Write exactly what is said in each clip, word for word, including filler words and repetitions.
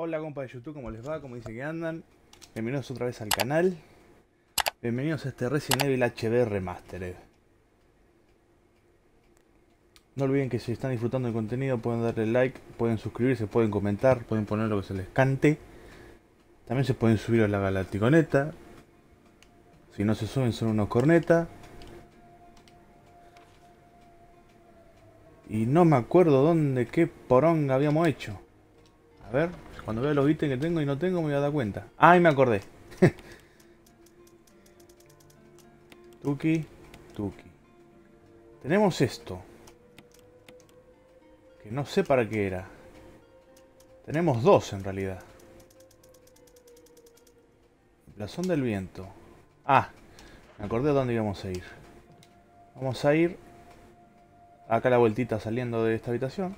Hola compa de YouTube, ¿cómo les va? ¿Cómo dice que andan? Bienvenidos otra vez al canal. Bienvenidos a este Resident Evil H D Remastered. No olviden que si están disfrutando del contenido pueden darle like, pueden suscribirse, pueden comentar, pueden poner lo que se les cante. También se pueden subir a la galacticoneta. Si no se suben son unos cornetas. Y no me acuerdo dónde, qué poronga habíamos hecho. A ver, cuando veo los ítems que tengo y no tengo me voy a dar cuenta. ¡Ay, me acordé! Tuki, tuki. Tenemos esto. Que no sé para qué era. Tenemos dos en realidad. El blasón del viento. Ah, me acordé dónde íbamos a ir. Vamos a ir acá a la vueltita saliendo de esta habitación.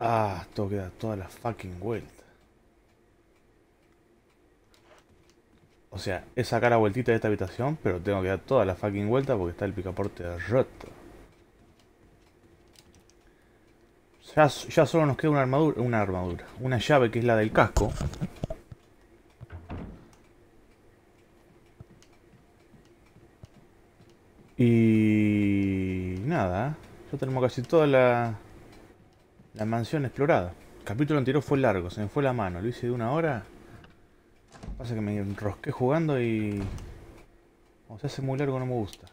Ah, tengo que dar toda la fucking vuelta. O sea, es sacar la vueltita de esta habitación, pero tengo que dar toda la fucking vuelta porque está el picaporte roto. Ya, ya solo nos queda una armadura, una armadura, una llave que es la del casco. Y nada, ya tenemos casi toda la... la mansión explorada. El capítulo anterior fue largo, se me fue la mano. Lo hice de una hora. Pasa que me enrosqué jugando y... o sea, hace muy largo, no me gusta.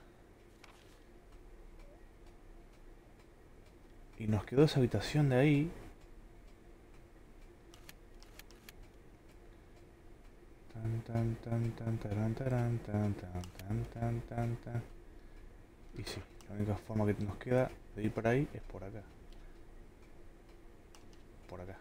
Y nos quedó esa habitación de ahí. Y sí, la única forma que nos queda de ir para ahí es por acá. Por acá.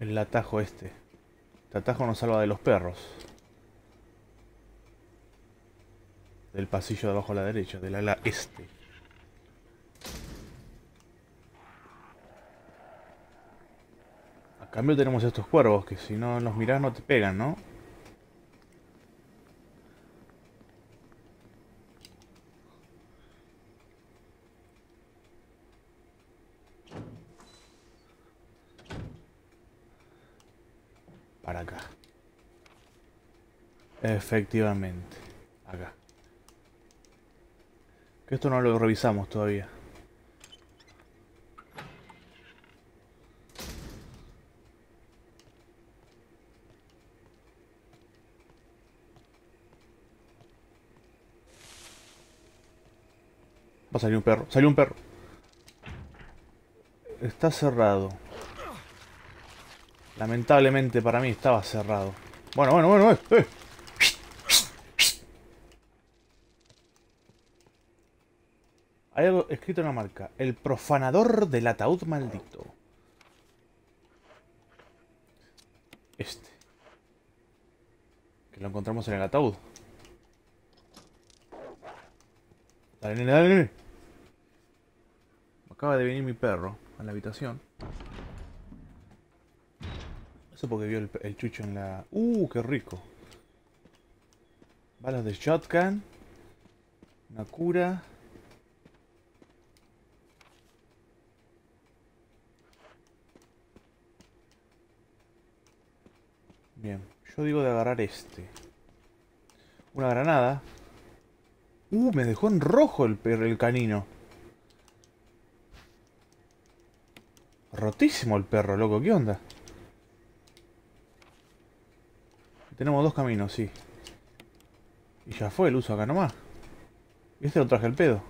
El atajo este. El atajo nos salva de los perros. Del pasillo de abajo a la derecha, del ala este. En cambio tenemos estos cuervos que si no los mirás no te pegan, ¿no? Para acá. Efectivamente. Acá. Que esto no lo revisamos todavía. Va a salir un perro. ¡Salió un perro! Está cerrado. Lamentablemente para mí estaba cerrado. Bueno, bueno, bueno. Eh, eh. Hay algo escrito en la marca. El profanador del ataúd maldito. Este. Que lo encontramos en el ataúd. Dale, nene, dale, nene. Acaba de venir mi perro a la habitación. Eso porque vio el, el chucho en la... ¡Uh, qué rico! Balas de shotgun. Una cura. Bien, yo digo de agarrar este. Una granada. Uh, me dejó en rojo el, el canino. Rotísimo el perro, loco. ¿Qué onda? Tenemos dos caminos, sí. Y ya fue el uso acá nomás. Y este lo traje al pedo.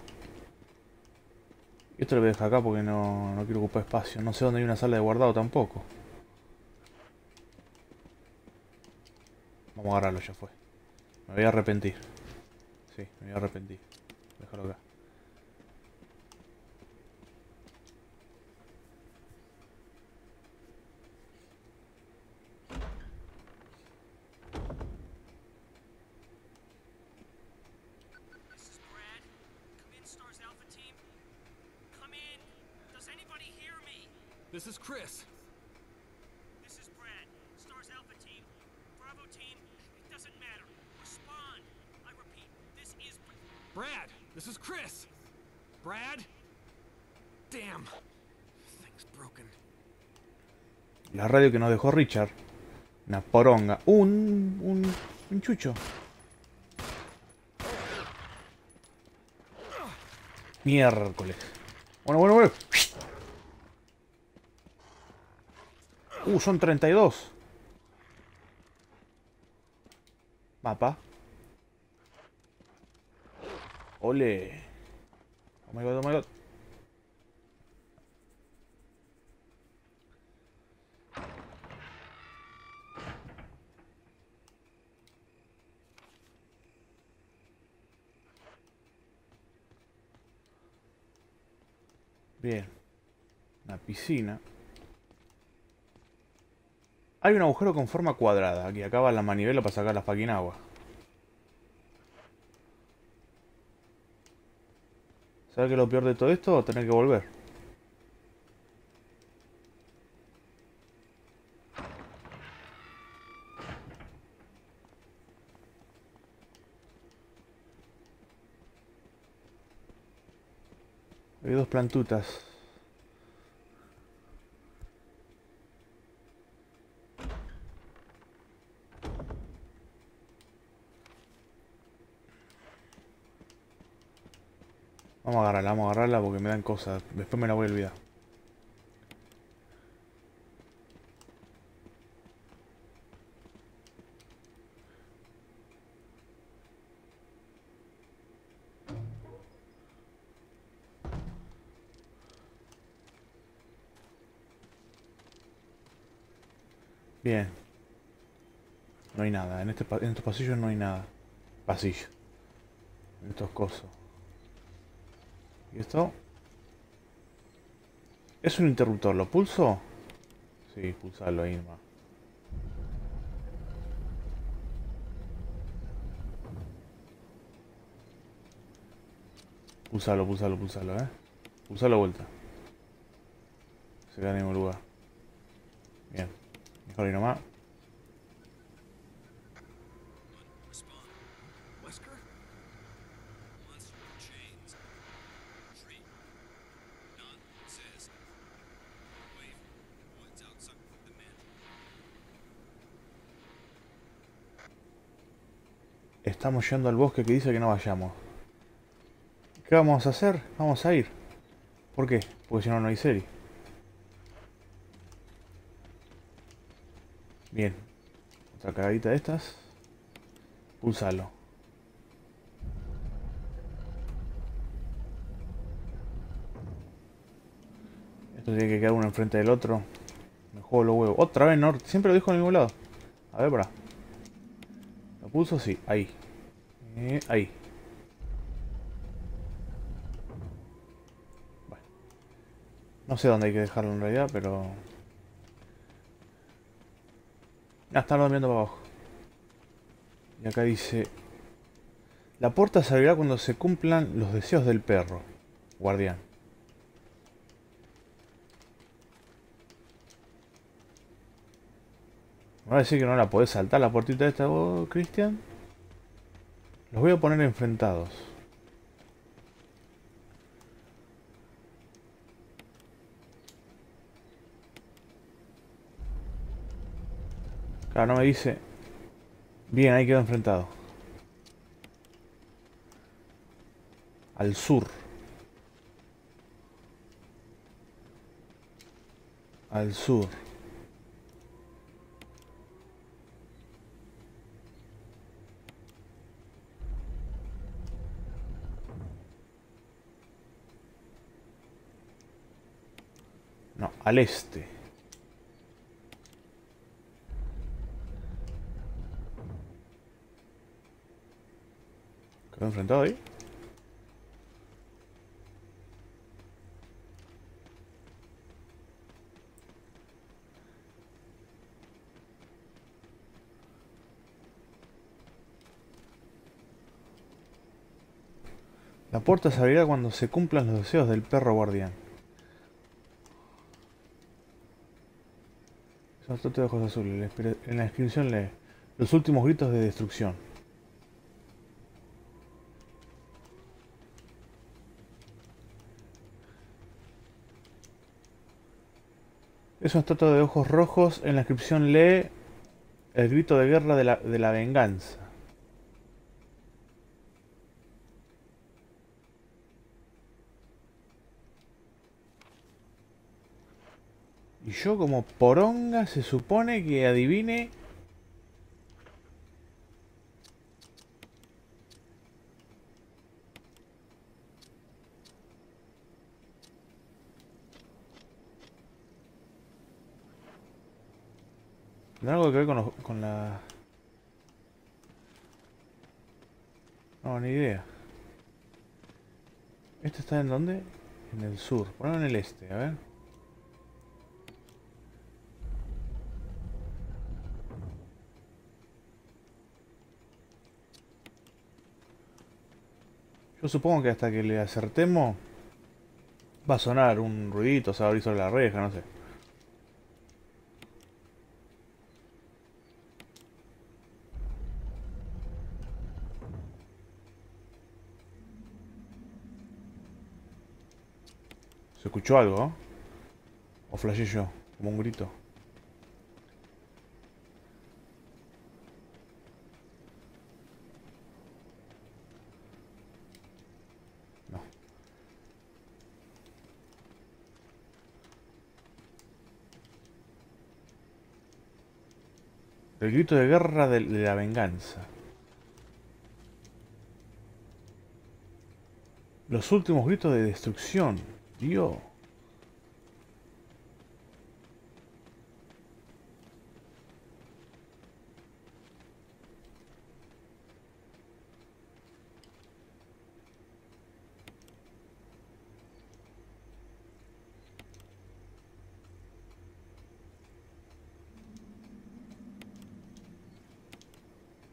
Y esto lo voy a dejar acá porque no, no quiero ocupar espacio. No sé dónde hay una sala de guardado tampoco. Vamos a agarrarlo, ya fue. Me voy a arrepentir. Sí, me voy a arrepentir. Déjalo acá. This is Chris. This is Brad, S T A R S Alpha Team. Bravo Team, it doesn't matter. Respond. I repeat, this is... Brad, this is Chris. Brad? Damn. Thing's broken. La radio que nos dejó Richard. Una poronga. Un... un... un chucho. Miércoles. Bueno, bueno, bueno. Uh, son treinta y dos. Mapa. Ole. Oh my god, oh my god. Bien. Una piscina. Hay un agujero con forma cuadrada. Aquí acaba la manivela para sacar la fucking agua. ¿Sabes qué es lo peor de todo esto? Tener que volver. Hay dos plantutas. Vamos a agarrarla, vamos a agarrarla porque me dan cosas. Después me la voy a olvidar. Bien. No hay nada. En, este, en estos pasillos no hay nada. Pasillo. En estos cosos. ¿Y esto? Es un interruptor, ¿lo pulso? Sí, pulsalo ahí nomás. Pulsalo, pulsalo, pulsalo, eh. Pulsalo vuelta. Se queda en el mismo lugar. Bien. Mejor ahí nomás. Estamos yendo al bosque que dice que no vayamos. ¿Qué vamos a hacer? Vamos a ir. ¿Por qué? Porque si no, no hay serie. Bien. Otra cagadita de estas. Pulsalo. Esto tiene que quedar uno enfrente del otro. Me juego los huevos. Otra vez, ¿no? Siempre lo dijo en el mismo lado. A ver, para. Lo pulso, sí. Ahí. Eh, ahí. Bueno. No sé dónde hay que dejarlo en realidad, pero... Ah, están mirando para abajo. Y acá dice... La puerta se abrirá cuando se cumplan los deseos del perro. Guardián. Me va a decir que no la podés saltar la puertita esta vos, Cristian. Los voy a poner enfrentados. Claro, no me dice. Bien, ahí quedó enfrentado. Al sur. Al sur. No, al este. ¿Quedó enfrentado ahí? La puerta se abrirá cuando se cumplan los deseos del perro guardián. Son todos de ojos azules. En la descripción lee los últimos gritos de destrucción. Es una estatua de ojos rojos. En la inscripción lee el grito de guerra de la, de la venganza. Y yo como poronga se supone que adivine... ¿Tendrá algo que ver con, los, con la...? No, ni idea. ¿Esto está en dónde? En el sur. Ponlo en el este, a ver. Yo supongo que hasta que le acertemos va a sonar un ruidito, o sea, abrir sobre la reja, no sé. ¿Se escuchó algo? ¿Eh? ¿O flashé yo? Como un grito. No. El grito de guerra de, de la venganza. Los últimos gritos de destrucción. Dios.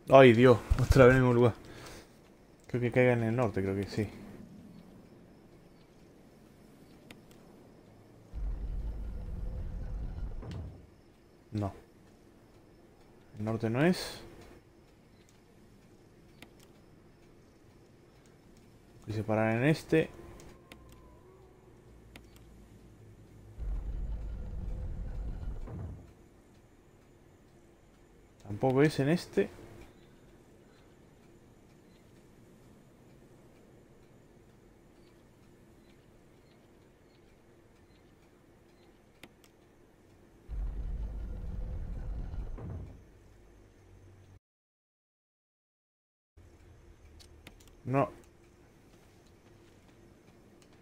Ay, Dios, otra vez en el mismo lugar. Creo que caiga en el norte, creo que sí. No. El norte no es. Y se paran en este. Tampoco es en este. No.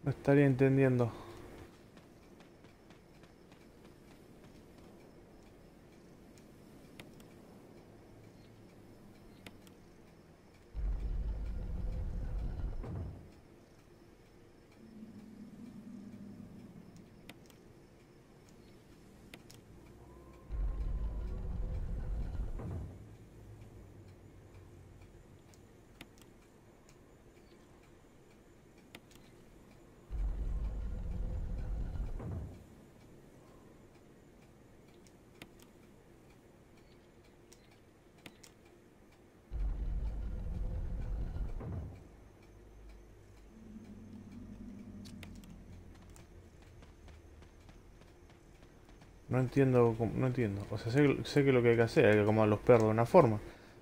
No estaría entendiendo. No entiendo, no entiendo. O sea, sé, sé que lo que hay que hacer, hay que acomodar los perros de una forma.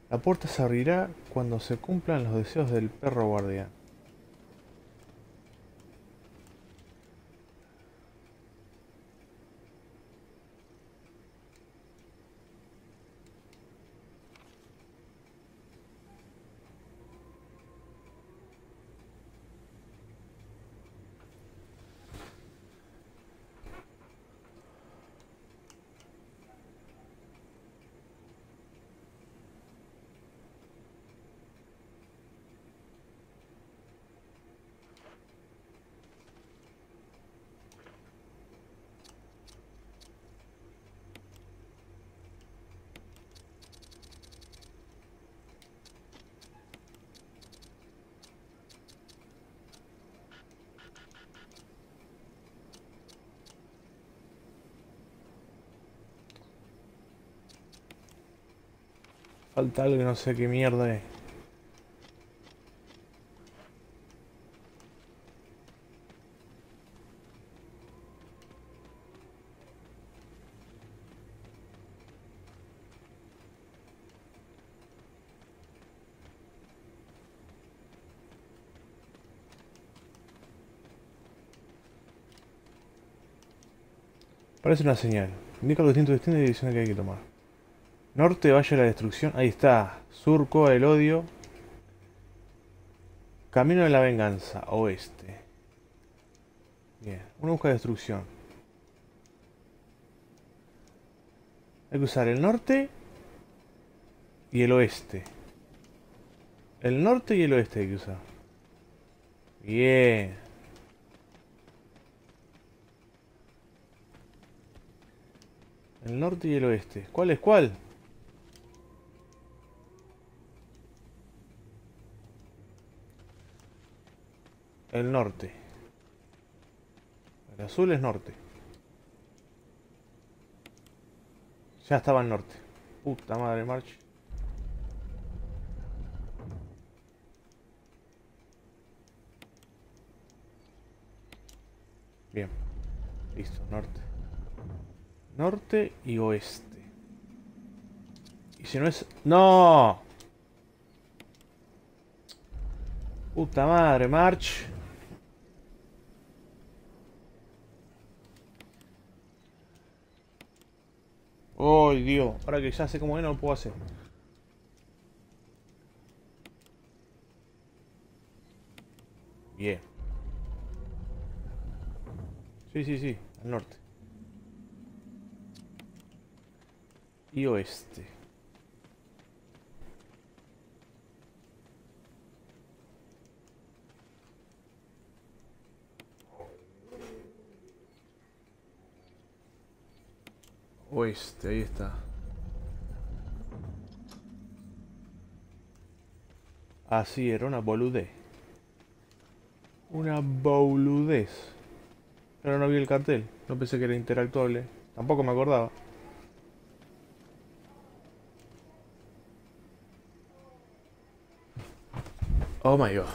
La puerta se abrirá cuando se cumplan los deseos del perro guardián. Falta algo que no sé qué mierda es. Parece una señal. Indica los distintos destinos y direcciones que hay que tomar. Norte, Valle de la Destrucción. Ahí está. Sur, Cueva del Odio. Camino de la Venganza. Oeste. Bien. Uno busca destrucción. Hay que usar el norte y el oeste. El norte y el oeste hay que usar. Bien. El norte y el oeste. ¿Cuál es cuál? El norte. El azul es norte. Ya estaba el norte. Puta madre, March. Bien. Listo, norte. Norte y oeste. Y si no es... ¡No! Puta madre, March. ¡Oh, Dios! Ahora que ya sé cómo es, no lo puedo hacer. Bien. Sí, sí, sí. Al norte. Y oeste. Oeste, ahí está. Así era, una boludez. Una boludez. Pero no vi el cartel. No pensé que era interactuable. Tampoco me acordaba. Oh my god.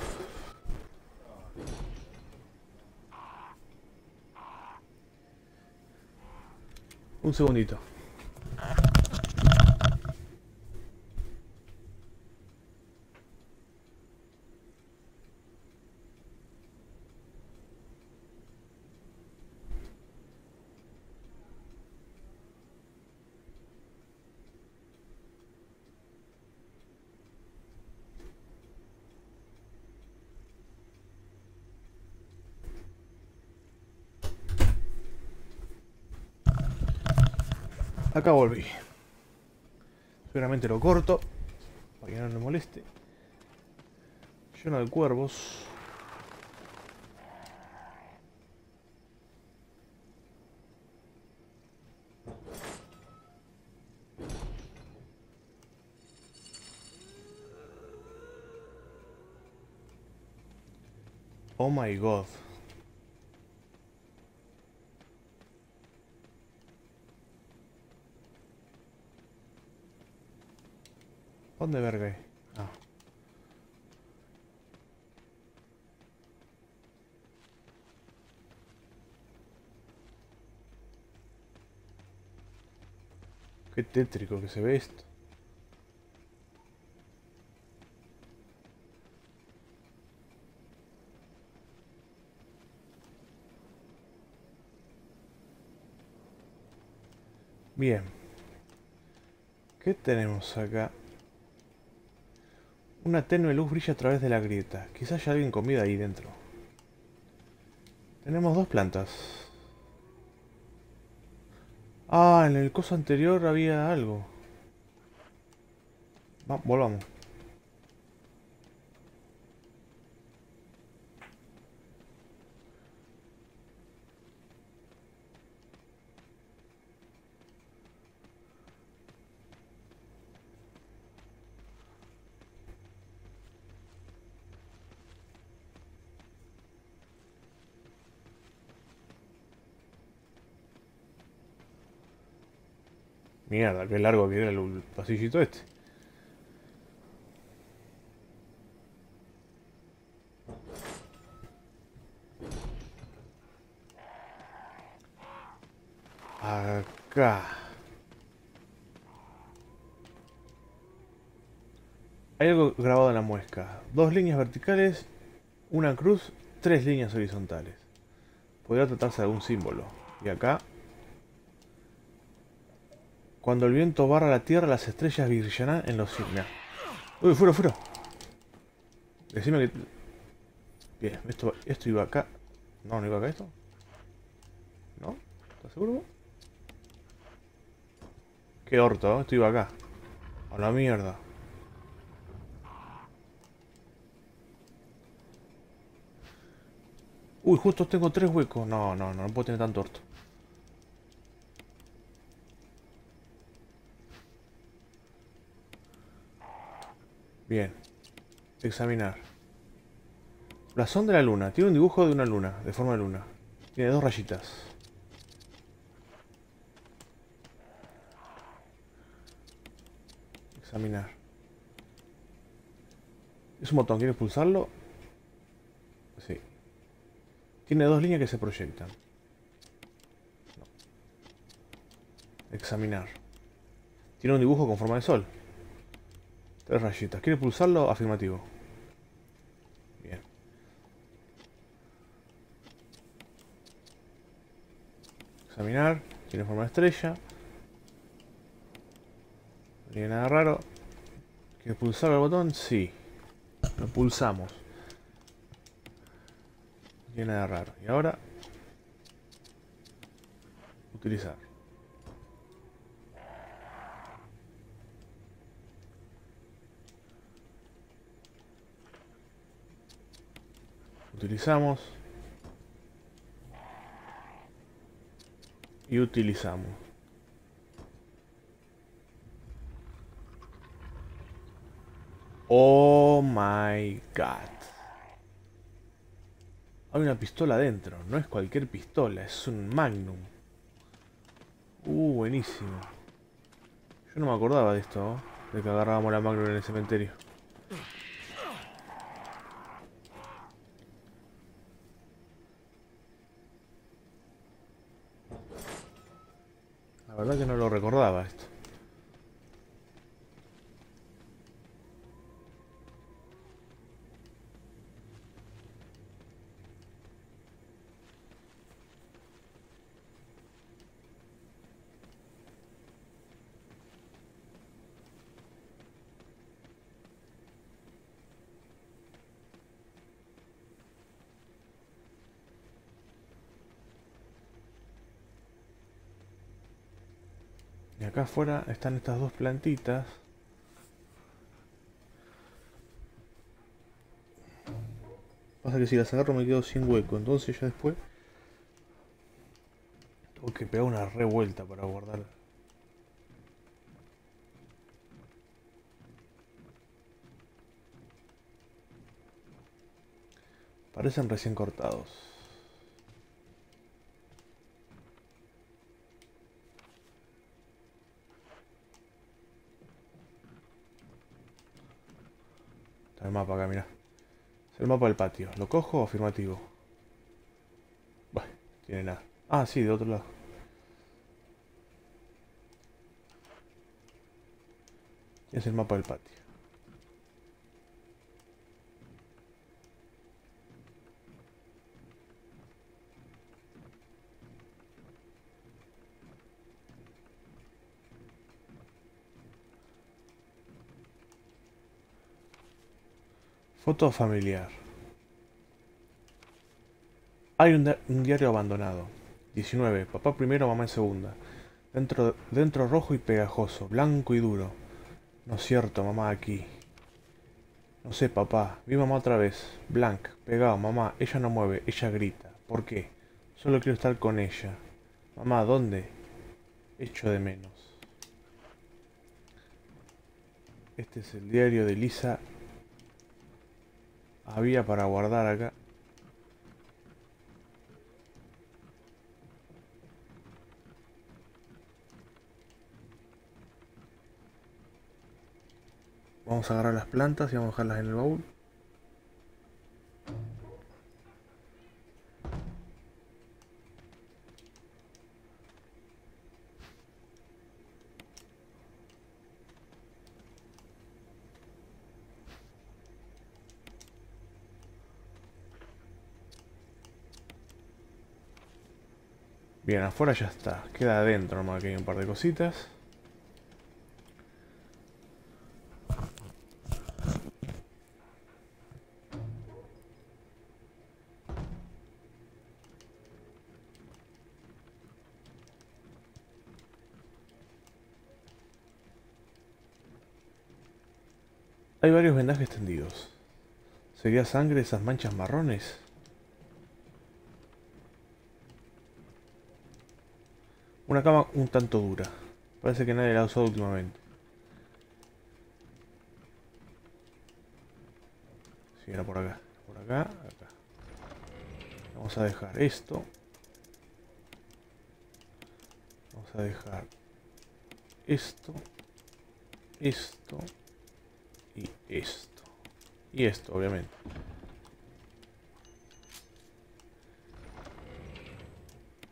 Un segundito. Acá volví. Seguramente lo corto para que no me moleste. Lleno de cuervos. Oh my god. ¿Dónde verga? Ah. Qué tétrico que se ve esto. Bien. ¿Qué tenemos acá? Una tenue luz brilla a través de la grieta. Quizás haya alguien comida ahí dentro. Tenemos dos plantas. Ah, en el coso anterior había algo. Va, volvamos. Mierda, qué largo que era el pasillito este. Acá. Hay algo grabado en la muesca. Dos líneas verticales, una cruz, tres líneas horizontales. Podría tratarse de algún símbolo. Y acá. Cuando el viento barra la tierra, las estrellas brillarán en los signos. ¡Uy, furo, furo! Decime que... Bien, esto, esto iba acá. No, no iba acá esto. ¿No? ¿Estás seguro? Qué orto, ¿eh? Esto iba acá. A la mierda. Uy, justo tengo tres huecos. No, no, no, no puedo tener tanto orto. Bien. Examinar. Blasón de la luna. Tiene un dibujo de una luna, de forma de luna. Tiene dos rayitas. Examinar. Es un botón, ¿quieres pulsarlo? Sí. Tiene dos líneas que se proyectan. No. Examinar. Tiene un dibujo con forma de sol. Tres rayitas. ¿Quieres pulsarlo? Afirmativo. Bien. Examinar. Tiene forma de estrella. No tiene nada raro. ¿Quieres pulsar el botón? Sí. Lo pulsamos. No tiene nada raro. Y ahora... Utilizar. Utilizamos. Y utilizamos. Oh my god. Hay una pistola adentro, no es cualquier pistola, es un Magnum. Uh, buenísimo. Yo no me acordaba de esto, ¿no? De que agarrábamos la Magnum en el cementerio. La verdad que no lo recordaba esto. Y acá afuera están estas dos plantitas. Pasa que si las agarro me quedo sin hueco, entonces ya después tengo que pegar una revuelta para guardar. Parecen recién cortados. El mapa acá, mirá. Es el mapa del patio. ¿Lo cojo? Afirmativo. Bueno, tiene nada. Ah, sí, de otro lado. Es el mapa del patio. Foto familiar. Hay un, un diario abandonado. diecinueve. Papá primero, mamá en segunda. Dentro, dentro rojo y pegajoso. Blanco y duro. No es cierto, mamá aquí. No sé, papá. Vi mamá otra vez. Blanc. Pegado, mamá. Ella no mueve. Ella grita. ¿Por qué? Solo quiero estar con ella. Mamá, ¿dónde? Echo de menos. Este es el diario de Lisa Trevor. Había para guardar acá. Vamos a agarrar las plantas y vamos a dejarlas en el baúl. Bien, afuera ya está. Queda adentro nomás, que hay un par de cositas. Hay varios vendajes tendidos. ¿Sería sangre de esas manchas marrones? Una cama un tanto dura. Parece que nadie la ha usado últimamente. Sí, era por acá. Por acá, acá. Vamos a dejar esto. Vamos a dejar esto. Esto. Y esto. Y esto, obviamente.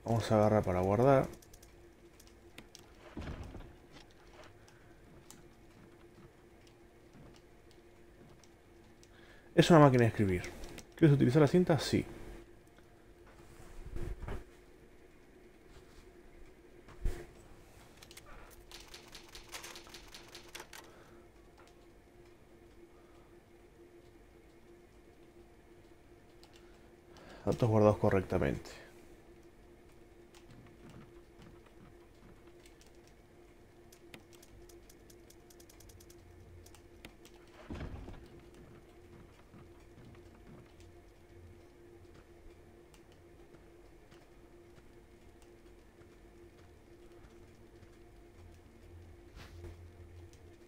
Vamos a agarrar para guardar. Es una máquina de escribir. ¿Quieres utilizar la cinta? Sí. Datos guardados correctamente.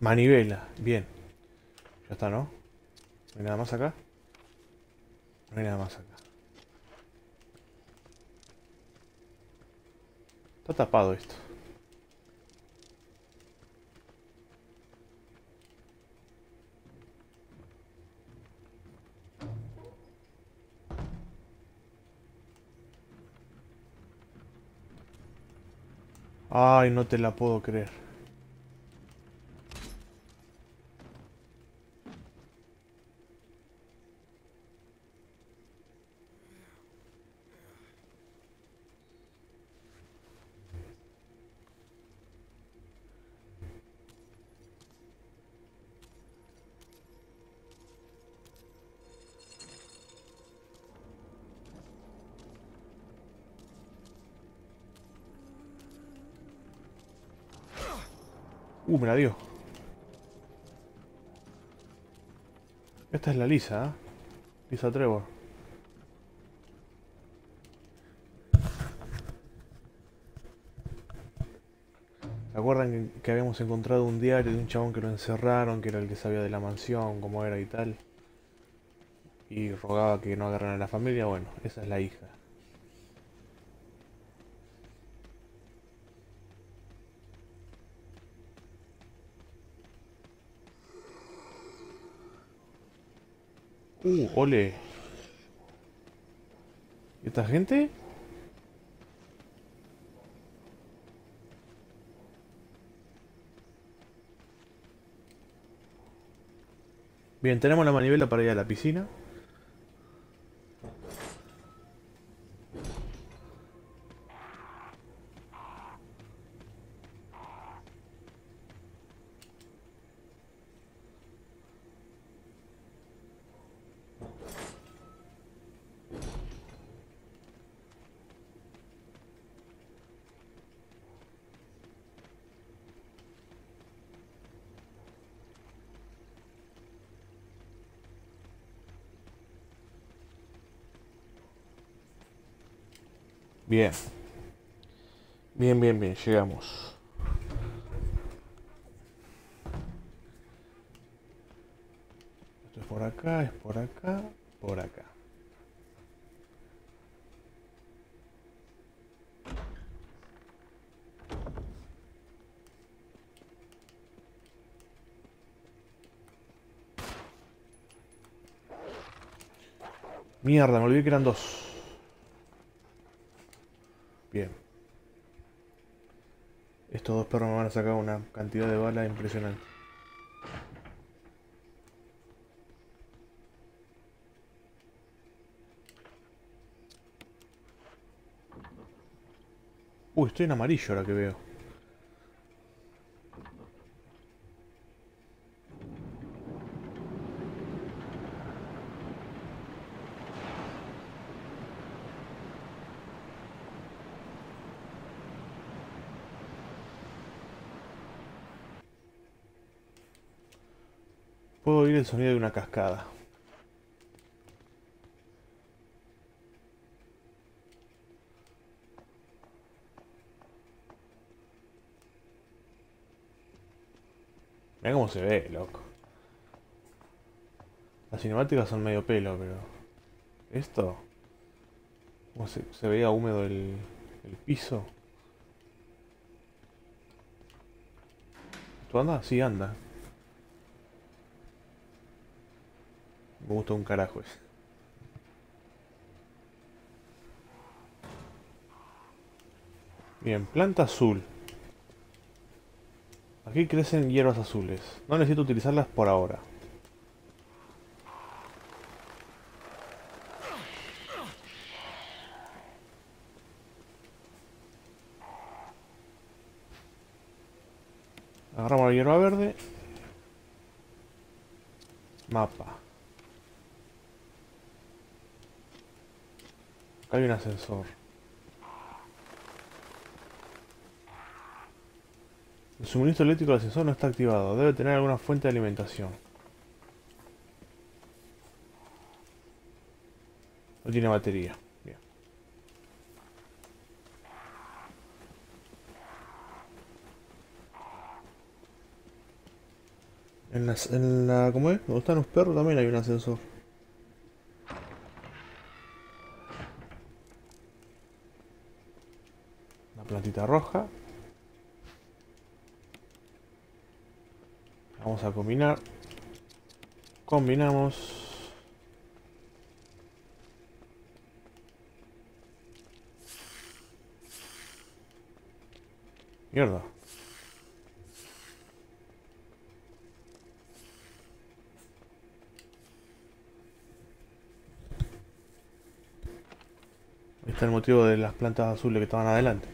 Manivela, bien. Ya está, ¿no? No hay nada más acá. No hay nada más acá. Está tapado esto. Ay, no te la puedo creer. Uh, me la dio. Esta es la Lisa, ¿eh? Lisa Trevor. ¿Se acuerdan que, que habíamos encontrado un diario de un chabón que lo encerraron, que era el que sabía de la mansión, cómo era y tal? Y rogaba que no agarraran a la familia. Bueno, esa es la hija. Uh, ole. ¿Y esta gente? Bien, tenemos la manivela para ir a la piscina. Bien. Bien, bien, bien. Llegamos. Esto es por acá, es por acá, por acá. Mierda, me olvidé que eran dos. Bien. Estos dos perros me van a sacar una cantidad de balas impresionante. Uy, estoy en amarillo ahora que veo. Puedo oír el sonido de una cascada. Mirá cómo se ve, loco. Las cinemáticas son medio pelo, pero... ¿Esto? ¿Cómo se, se veía húmedo el, el piso? ¿Tú andas? Sí, anda. Me gusta un carajo ese. Bien, planta azul. Aquí crecen hierbas azules. No necesito utilizarlas por ahora. Agarramos la hierba verde. Mapa. Acá hay un ascensor. El suministro eléctrico del ascensor no está activado. Debe tener alguna fuente de alimentación. No tiene batería. Bien. En, las, en la... ¿Cómo es? Donde están los perros también hay un ascensor. Una plantita roja. Vamos a combinar. Combinamos. Mierda. Este es el motivo de las plantas azules que estaban adelante.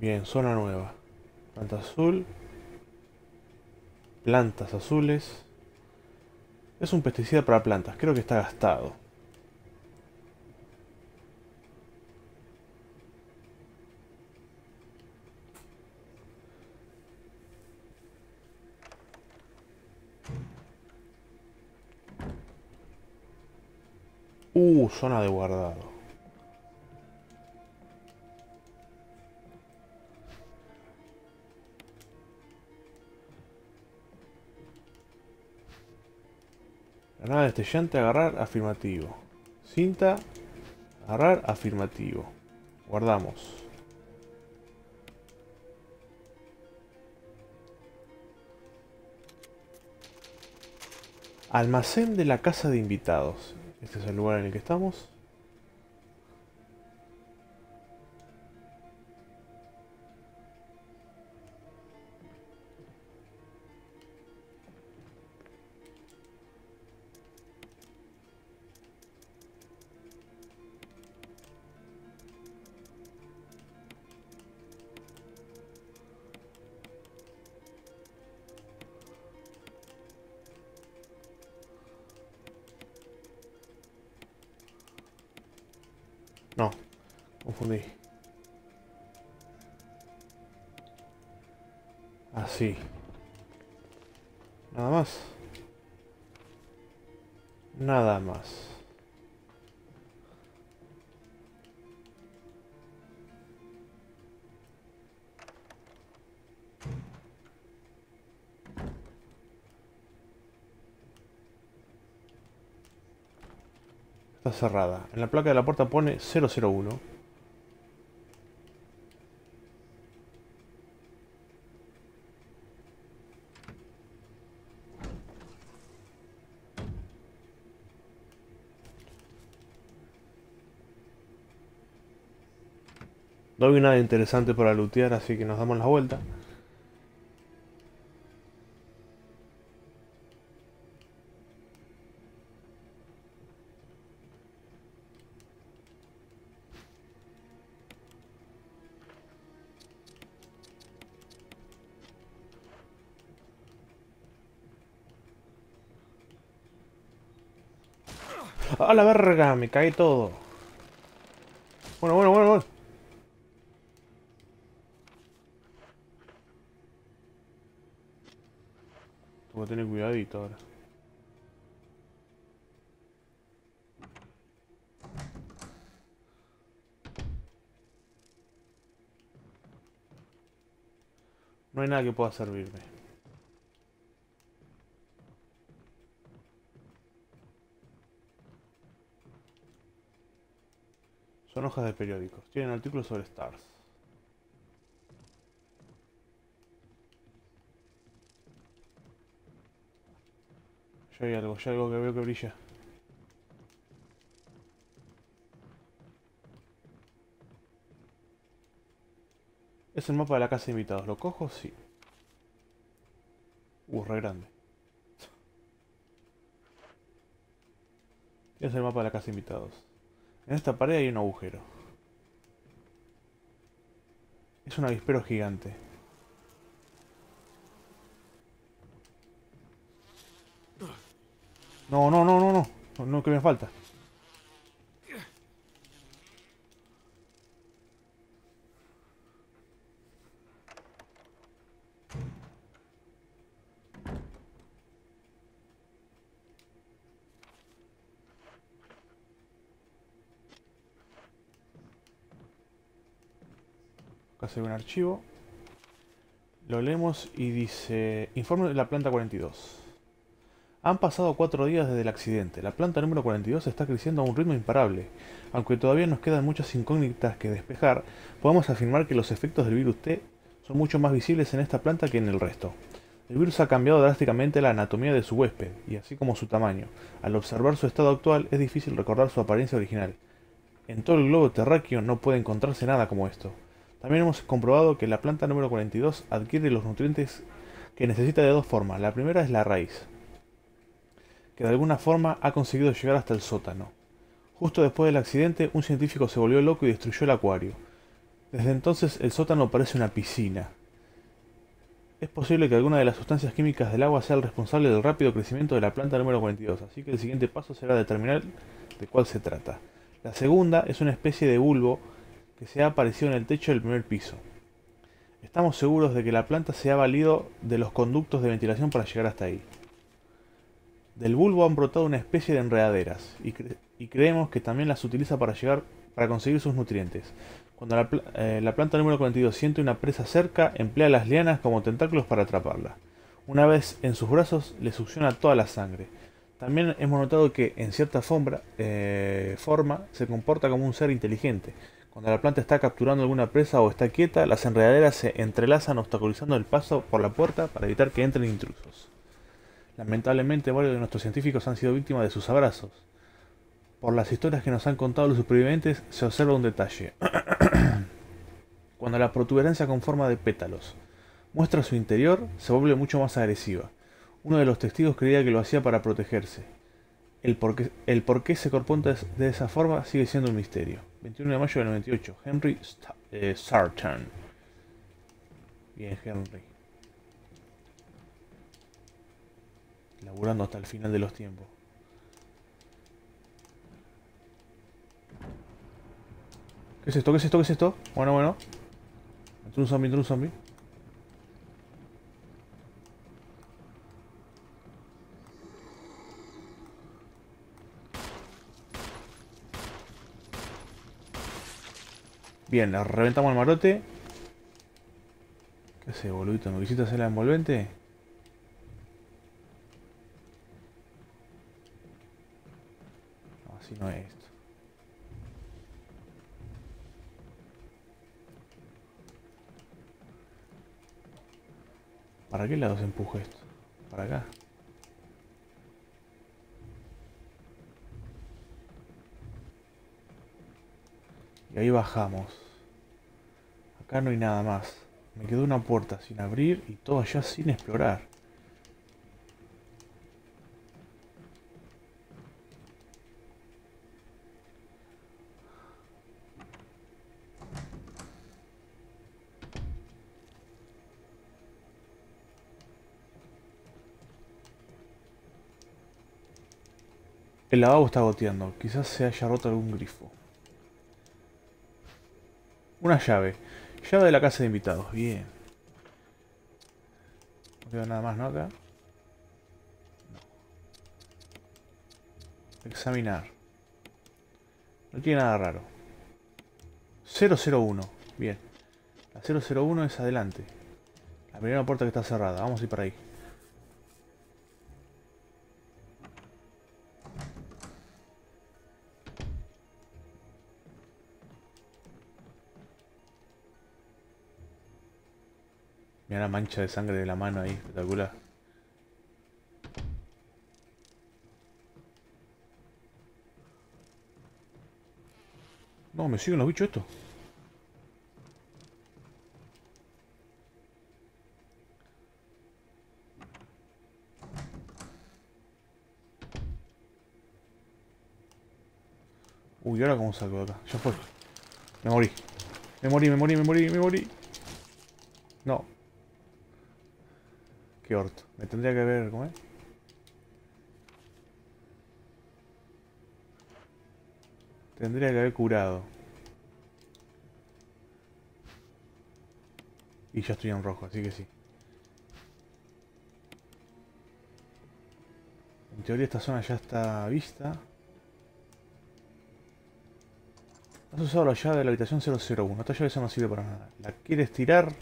Bien, zona nueva. Planta azul. Plantas azules. Es un pesticida para plantas. Creo que está gastado. Uh, zona de guardado. Granada destellante, agarrar, afirmativo. Cinta, agarrar, afirmativo. Guardamos. Almacén de la casa de invitados. Este es el lugar en el que estamos. No, confundí. Así. Nada más. Nada más. Está cerrada. En la placa de la puerta pone cero cero uno. No había nada interesante para lootear, así que nos damos la vuelta. ¡A la verga! Me caí todo. Bueno, bueno, bueno, bueno. Voy a tener cuidadito ahora. No hay nada que pueda servirme. Son hojas de periódicos. Tienen artículos sobre S T A R S. Ya hay algo, ya hay algo que veo que brilla. Es el mapa de la casa de invitados. ¿Lo cojo? Sí. Uh, re grande. Es el mapa de la casa de invitados. En esta pared hay un agujero. Es un avispero gigante. No, no, no, no, no. No, no, que me falta. Hacer un archivo, lo leemos y dice: informe de la planta cuarenta y dos. Han pasado cuatro días desde el accidente. La planta número cuarenta y dos está creciendo a un ritmo imparable. Aunque todavía nos quedan muchas incógnitas que despejar, podemos afirmar que los efectos del virus T son mucho más visibles en esta planta que en el resto. El virus ha cambiado drásticamente la anatomía de su huésped, y así como su tamaño. Al observar su estado actual, es difícil recordar su apariencia original. En todo el globo terráqueo no puede encontrarse nada como esto. También hemos comprobado que la planta número cuarenta y dos adquiere los nutrientes que necesita de dos formas. La primera es la raíz, que de alguna forma ha conseguido llegar hasta el sótano. Justo después del accidente, un científico se volvió loco y destruyó el acuario. Desde entonces el sótano parece una piscina. Es posible que alguna de las sustancias químicas del agua sea el responsable del rápido crecimiento de la planta número cuarenta y dos, así que el siguiente paso será determinar de cuál se trata. La segunda es una especie de bulbo que se ha aparecido en el techo del primer piso. Estamos seguros de que la planta se ha valido de los conductos de ventilación para llegar hasta ahí. Del bulbo han brotado una especie de enredaderas, y, cre y creemos que también las utiliza para llegar para conseguir sus nutrientes. Cuando la, pl eh, la planta número cuarenta y dos siente una presa cerca, emplea las lianas como tentáculos para atraparla. Una vez en sus brazos, le succiona toda la sangre. También hemos notado que, en cierta forma, eh, forma se comporta como un ser inteligente. Cuando la planta está capturando alguna presa o está quieta, las enredaderas se entrelazan obstaculizando el paso por la puerta para evitar que entren intrusos. Lamentablemente, varios de nuestros científicos han sido víctimas de sus abrazos. Por las historias que nos han contado los supervivientes, se observa un detalle. Cuando la protuberancia con forma de pétalos muestra su interior, se vuelve mucho más agresiva. Uno de los testigos creía que lo hacía para protegerse. El por qué, el por qué se comporta de esa forma sigue siendo un misterio. veintiuno de mayo del noventa y ocho. Henry Sarton. Bien, Henry. Laburando hasta el final de los tiempos. ¿Qué es esto? ¿Qué es esto? ¿Qué es esto? Bueno, bueno. Entró un zombie, entró un zombie. Bien, la reventamos el marote. ¿Qué hace, boludito? ¿No quisiste hacer la envolvente? No, así no es esto. ¿Para qué lado se empuja esto? ¿Para acá? Y ahí bajamos. Acá no hay nada más. Me quedó una puerta sin abrir y todo allá sin explorar. El lavabo está goteando. Quizás se haya roto algún grifo. Una llave. Llave de la casa de invitados. Bien. No queda nada más, ¿no? Acá. No. Examinar. No tiene nada raro. cero cero uno. Bien. La cero cero uno es adelante. La primera puerta que está cerrada. Vamos a ir para ahí. Mira la mancha de sangre de la mano ahí, espectacular. No, me siguen los bichos estos. Uy, ¿ahora cómo salgo de acá? Ya fue. Me morí. Me morí, me morí, me morí, me morí. No. Qué orto. Me tendría que ver cómo es. Tendría que haber curado. Y ya estoy en rojo, así que sí. En teoría esta zona ya está vista. Has usado la llave de la habitación cero cero uno. Esta llave esa no sirve para nada. ¿La quieres tirar?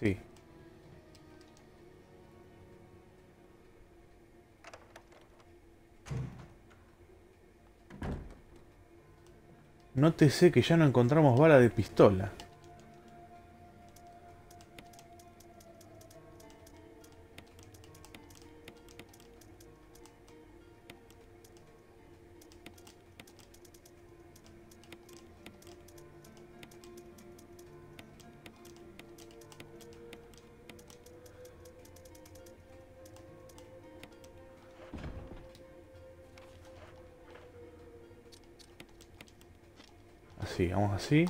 Sí. Nótese que ya no encontramos bala de pistola. Así, vamos así.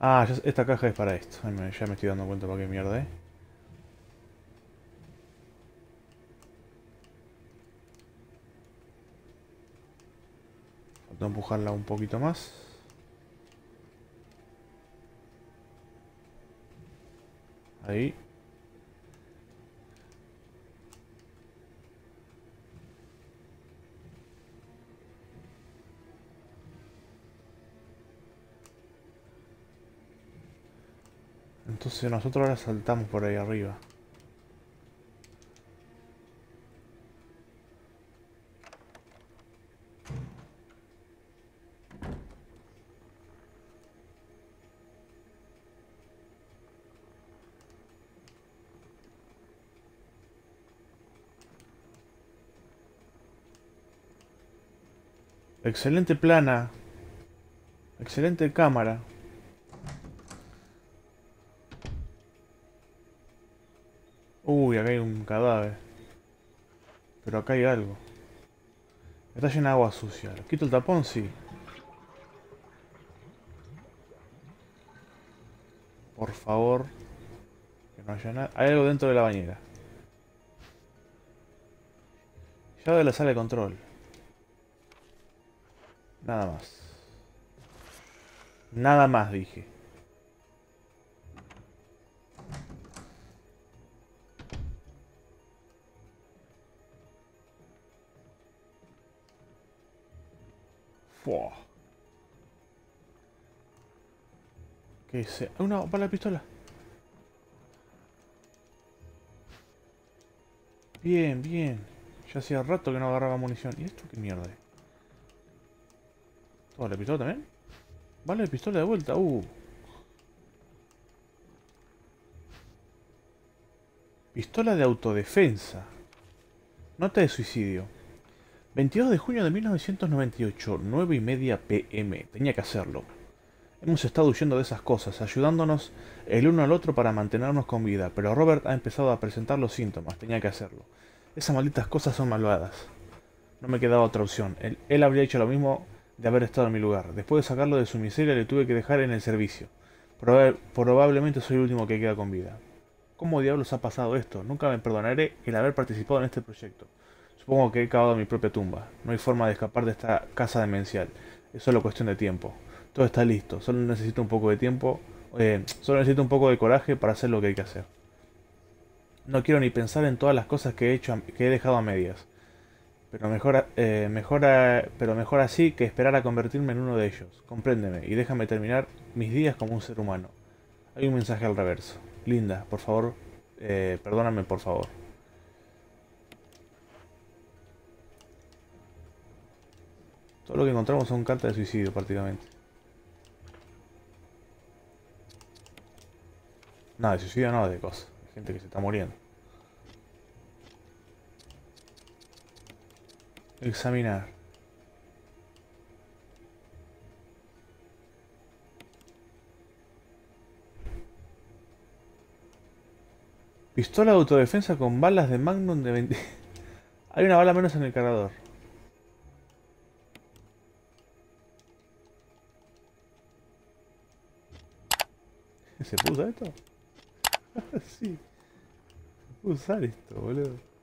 Ah, ya, esta caja es para esto. Ay, me, ya me estoy dando cuenta para qué mierda es. ¿Eh? Falta empujarla un poquito más. Ahí. Entonces nosotros ahora saltamos por ahí arriba. Excelente plana. Excelente cámara. Uy, acá hay un cadáver. Pero acá hay algo. Está llena de agua sucia. ¿Le quito el tapón? Sí. Por favor. Que no haya nada. Hay algo dentro de la bañera. Llave de la sala de control. Nada más. Nada más, dije. Fua. ¿Qué hice? Una bala de pistola. Bien, bien. Ya hacía rato que no agarraba munición. ¿Y esto qué mierda es? Oh, ¿la pistola también? Vale, la pistola de vuelta. Uh. Pistola de autodefensa. Nota de suicidio. veintidós de junio de mil novecientos noventa y ocho, nueve y media p m Tenía que hacerlo. Hemos estado huyendo de esas cosas, ayudándonos el uno al otro para mantenernos con vida. Pero Robert ha empezado a presentar los síntomas. Tenía que hacerlo. Esas malditas cosas son malvadas. No me quedaba otra opción. Él, él habría hecho lo mismo... de haber estado en mi lugar. Después de sacarlo de su miseria, le tuve que dejar en el servicio. Probab- probablemente soy el último que queda con vida. ¿Cómo diablos ha pasado esto? Nunca me perdonaré el haber participado en este proyecto. Supongo que he cavado mi propia tumba. No hay forma de escapar de esta casa demencial. Es solo cuestión de tiempo. Todo está listo. Solo necesito un poco de tiempo. Eh, solo necesito un poco de coraje para hacer lo que hay que hacer. No quiero ni pensar en todas las cosas que he hecho, que he dejado a medias. Pero mejor, eh, mejor, eh, pero mejor así que esperar a convertirme en uno de ellos. Compréndeme y déjame terminar mis días como un ser humano. Hay un mensaje al reverso. Linda, por favor, eh, perdóname, por favor. Todo lo que encontramos son cartas de suicidio, prácticamente. No, de suicidio no, de cosas. Hay gente que se está muriendo. Examinar. Pistola de autodefensa con balas de Magnum de veinte. Hay una bala menos en el cargador. ¿Se puso esto? Sí. Se puso usar esto, boludo.